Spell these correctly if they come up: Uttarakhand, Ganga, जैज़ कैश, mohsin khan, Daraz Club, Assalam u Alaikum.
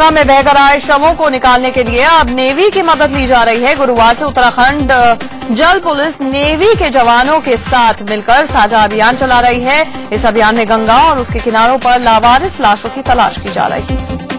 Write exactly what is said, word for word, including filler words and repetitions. गंगा में बहकर आए शवों को निकालने के लिए अब नेवी की मदद ली जा रही है। गुरुवार से उत्तराखंड जल पुलिस नेवी के जवानों के साथ मिलकर साझा अभियान चला रही है। इस अभियान में गंगा और उसके किनारों पर लावारिस लाशों की तलाश की जा रही है।